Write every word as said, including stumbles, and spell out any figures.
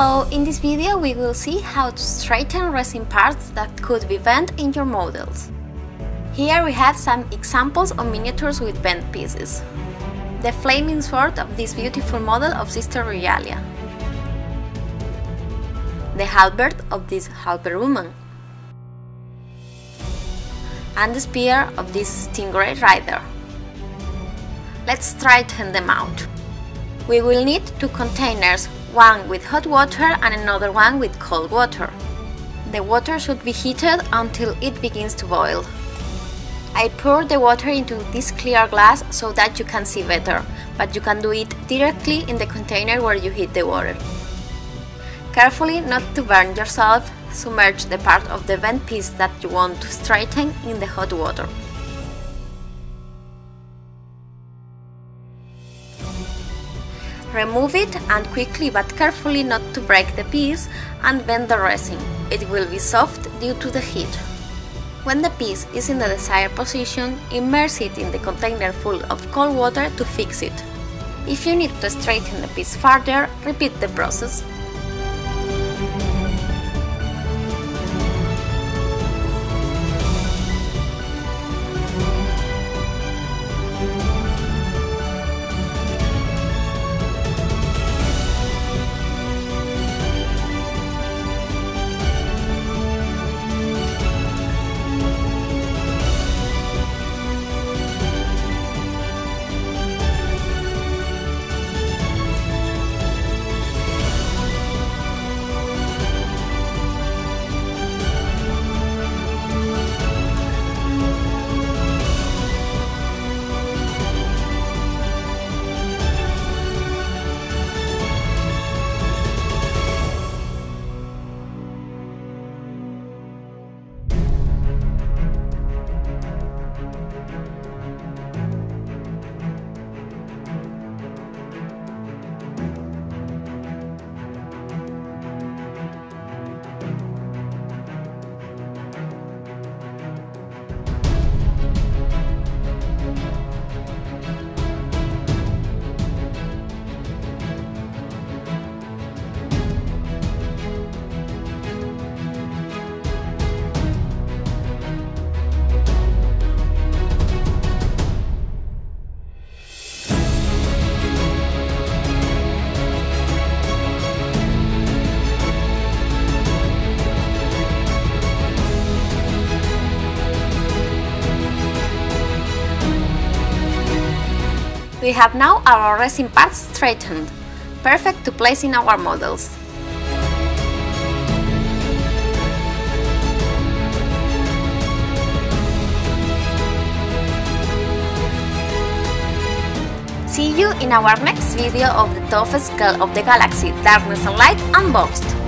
Hello, in this video we will see how to straighten resin parts that could be bent in your models. Here we have some examples of miniatures with bent pieces. The flaming sword of this beautiful model of Sister Regalia. The halberd of this halberd woman. And the spear of this stingray rider. Let's straighten them out. We will need two containers, one with hot water and another one with cold water. The water should be heated until it begins to boil. I pour the water into this clear glass so that you can see better, but you can do it directly in the container where you heat the water. Carefully not to burn yourself, submerge the part of the bent piece that you want to straighten in the hot water. Remove it and quickly but carefully not to break the piece and bend the resin. It will be soft due to the heat. When the piece is in the desired position, immerse it in the container full of cold water to fix it. If you need to straighten the piece further, repeat the process. We have now our resin parts straightened, perfect to place in our models. See you in our next video of the toughest girl of the galaxy, Darkness and Light Unboxed!